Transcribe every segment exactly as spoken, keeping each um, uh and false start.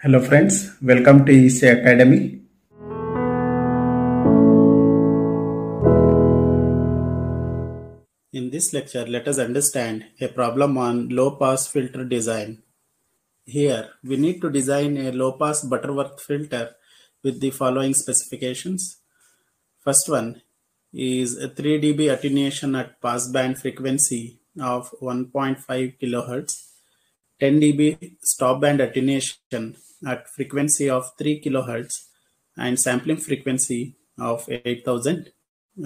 Hello friends, welcome to E C Academy. In this lecture, let us understand a problem on low-pass filter design. Here, we need to design a low-pass Butterworth filter with the following specifications. First one is a three D B attenuation at passband frequency of one point five kilohertz, ten D B stopband attenuation at frequency of three kilohertz and sampling frequency of eight thousand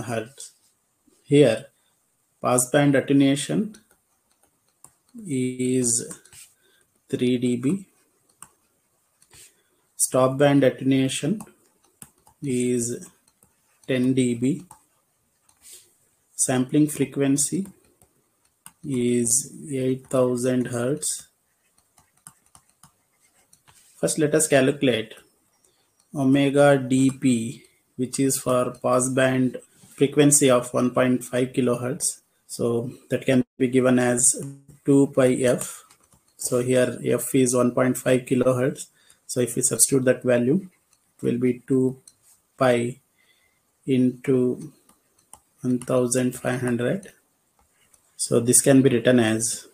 hertz. Here, passband attenuation is three D B, stopband attenuation is ten D B, sampling frequency is eight thousand hertz. First, let us calculate omega dp, which is for passband frequency of one point five kilohertz. So that can be given as two pi f. So here f is one point five kilohertz. So if we substitute that value, it will be two pi into one thousand five hundred. So this can be written as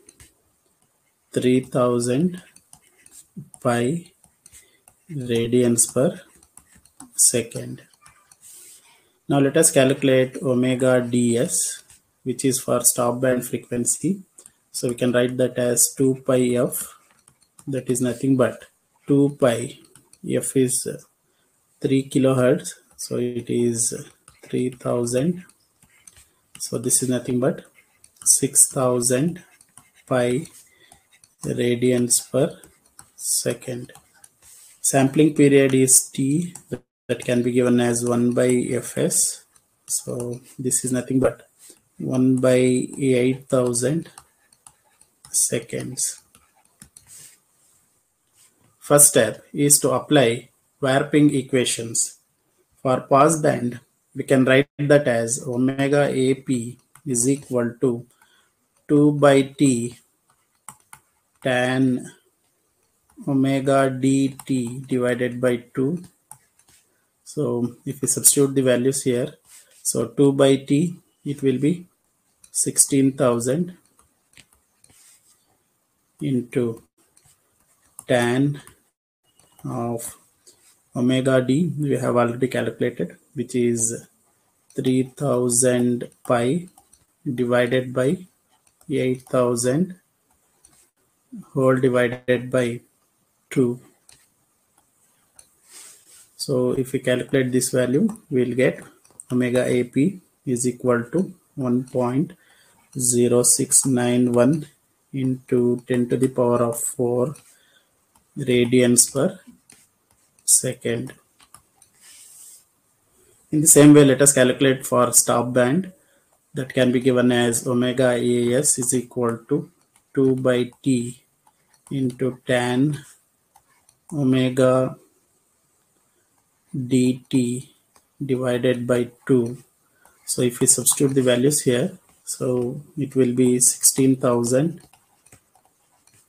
three thousand pi radians per second. Now let us calculate omega ds, which is for stopband frequency. So we can write that as two pi f, that is nothing but two pi, f is three kilohertz, so it is three thousand, so this is nothing but six thousand pi radians per second. Sampling period is T, that can be given as one by F S. So this is nothing but one by eight thousand seconds. First step is to apply warping equations. For passband, we can write that as omega A P is equal to two by T tan omega dt divided by two. So if we substitute the values here, so two by T, it will be sixteen thousand into tan of omega d, we have already calculated, which is three thousand pi divided by eight thousand whole divided by two. So if we calculate this value, we will get omega A P is equal to one point zero six nine one into ten to the power of four radians per second. In the same way, let us calculate for stopband. That can be given as omega A S is equal to two by T into tan omega dt divided by two. So if we substitute the values here, so it will be sixteen thousand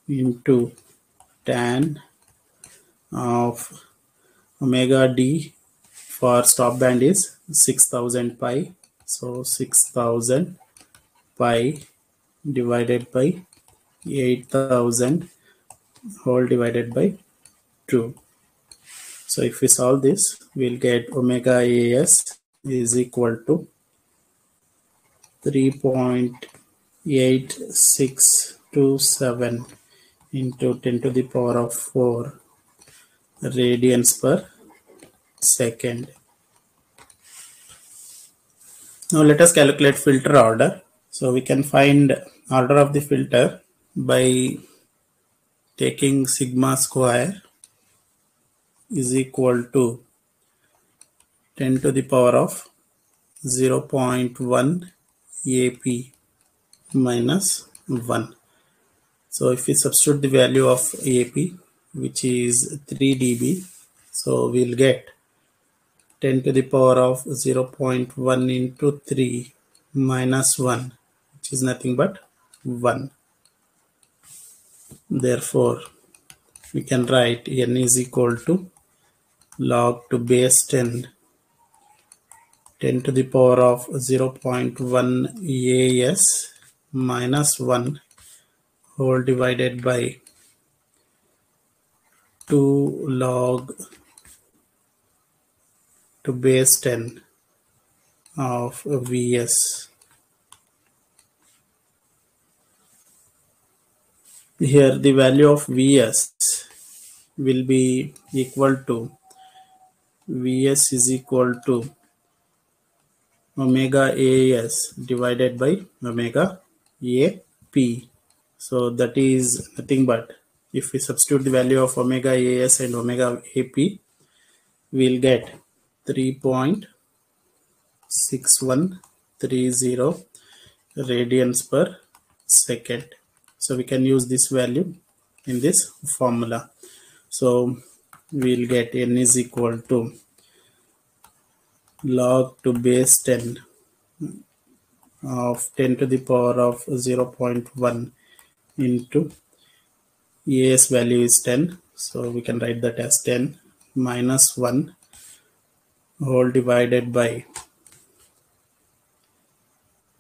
into tan of omega d for stopband is six thousand pi. So six thousand pi divided by eight thousand whole divided by two. So if we solve this, we'll get omega A S is equal to three point eight six two seven into ten to the power of four radians per second. Now let us calculate filter order. So we can find order of the filter by taking sigma square is equal to ten to the power of zero point one A P minus one. So if we substitute the value of A P, which is three D B, so we'll get ten to the power of zero point one into three minus one, which is nothing but one. Therefore, we can write n is equal to log to base ten, ten to the power of zero point one A S minus one whole divided by two log to base ten of V S. Here the value of V S will be equal to V S is equal to omega A S divided by omega A P. So that is nothing but if we substitute the value of omega A S and omega A P, we'll get three point six one three zero radians per second. So we can use this value in this formula. So we'll get n is equal to log to base ten of ten to the power of zero point one into A S value is ten. So we can write that as ten minus one whole divided by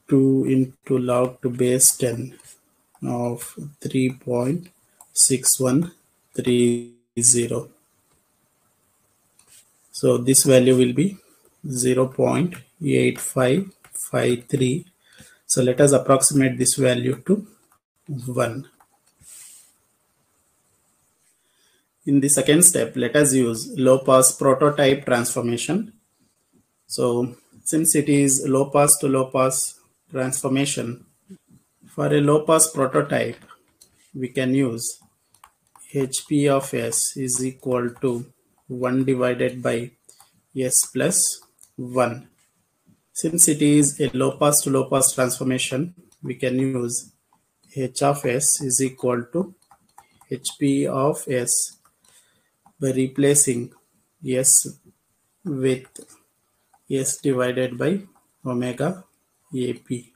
two into log to base ten of three point six one three zero. So this value will be zero point eight five five three. So let us approximate this value to one. In the second step, let us use low pass prototype transformation. So since it is low pass to low pass transformation, for a low pass prototype, we can use H P of S is equal to one divided by S plus one. Since it is a low pass to low pass transformation, we can use H of S is equal to H P of S by replacing S with S divided by omega A P.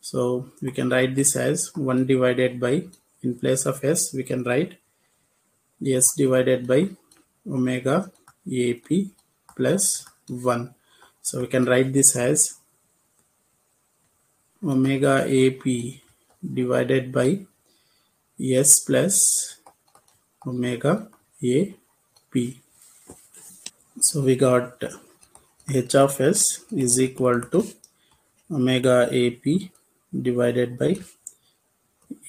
So we can write this as one divided by, in place of S, we can write S divided by omega A P plus one. So we can write this as omega A P divided by S plus omega A P. So we got H of S is equal to omega A P divided by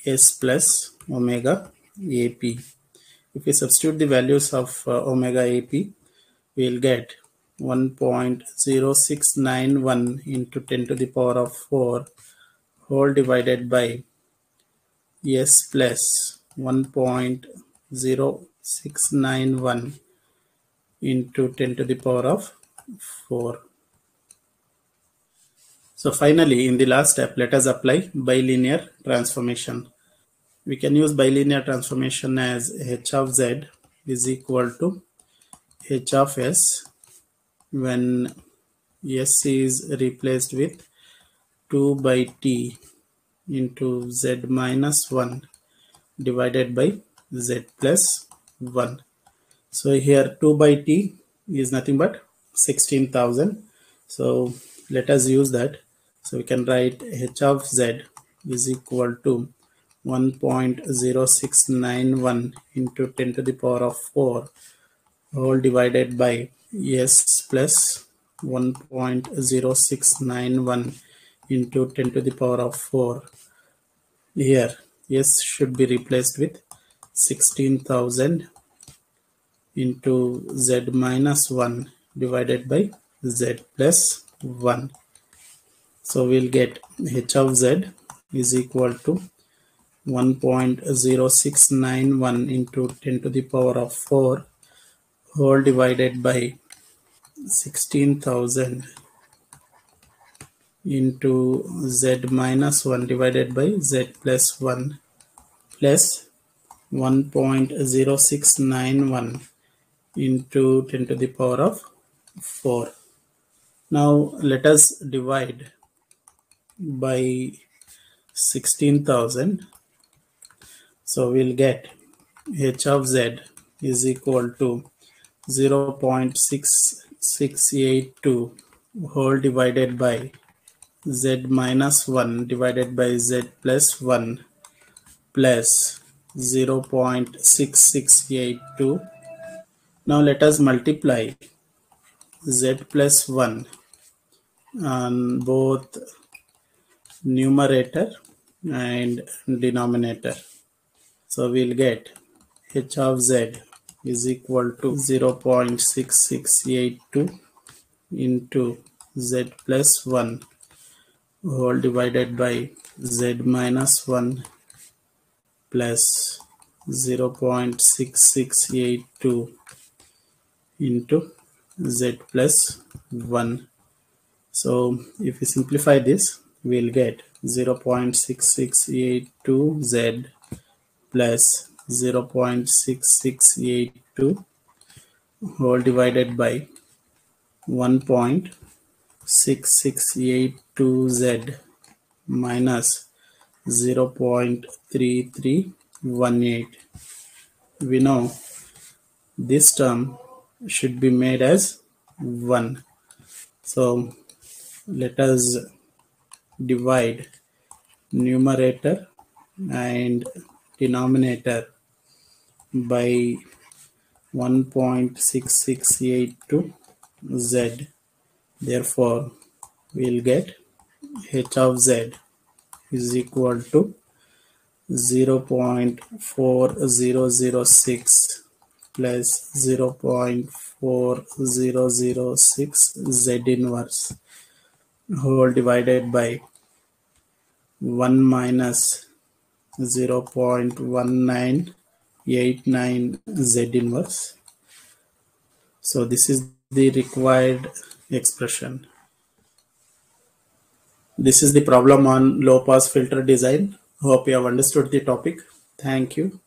S plus omega A P. If we substitute the values of uh, omega A P, we will get one point zero six nine one into ten to the power of four whole divided by S plus one point zero six nine one into ten to the power of four. So finally, in the last step, let us apply bilinear transformation. We can use bilinear transformation as H of Z is equal to H of S when S is replaced with two by T into Z minus one divided by Z plus one. So here two by T is nothing but sixteen thousand. So let us use that. So we can write H of Z is equal to one point zero six nine one into ten to the power of four all divided by S plus one point zero six nine one into ten to the power of four. Here S should be replaced with sixteen thousand into Z minus one divided by Z plus one. So we'll get H of Z is equal to one point zero six nine one into ten to the power of four whole divided by sixteen thousand into Z minus one divided by Z plus one plus one point zero six nine one into ten to the power of four. Now let us divide by sixteen thousand. So we'll get h of z is equal to zero point six six eight two whole divided by z minus one divided by z plus one plus zero point six six eight two. Now let us multiply z plus one on both numerator and denominator. So we'll get h of z is equal to zero point six six eight two into z plus one whole divided by z minus one plus zero point six six eight two into z plus one. So if we simplify this, we'll get zero point six six eight two z plus zero point six six eight two whole divided by one point six six eight two z minus zero point three three one eight. We know this term should be made as one. So let us divide numerator and denominator by one point six six eight two z. Therefore, we'll get h of z is equal to zero point four zero zero six plus zero point four zero zero six z inverse whole divided by one minus zero point one nine eight nine z inverse. So this is the required expression. This is the problem on low pass filter design. Hope you have understood the topic. Thank you.